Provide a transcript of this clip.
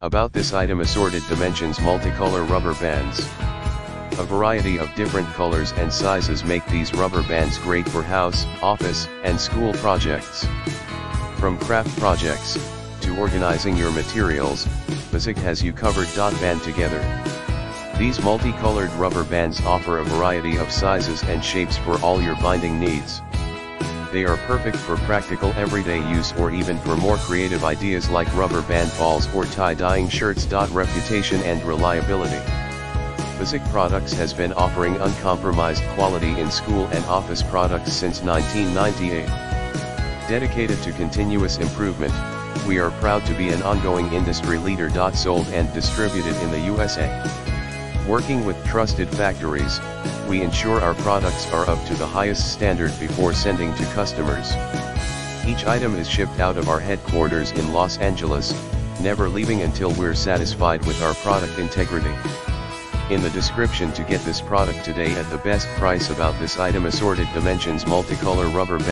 About this item: assorted dimensions, multicolor rubber bands. A variety of different colors and sizes make these rubber bands great for house, office, and school projects. From craft projects to organizing your materials, BAZIC has you covered. Band together. These multicolored rubber bands offer a variety of sizes and shapes for all your binding needs. They are perfect for practical everyday use or even for more creative ideas like rubber band balls or tie-dyeing shirts. Reputation and reliability. BAZIC Products has been offering uncompromised quality in school and office products since 1998. Dedicated to continuous improvement, we are proud to be an ongoing industry leader. Sold and distributed in the USA. Working with trusted factories, we ensure our products are up to the highest standard before sending to customers. Each item is shipped out of our headquarters in Los Angeles, never leaving until we're satisfied with our product integrity. In the description to get this product today at the best price. About this item: assorted dimensions, multicolor rubber band.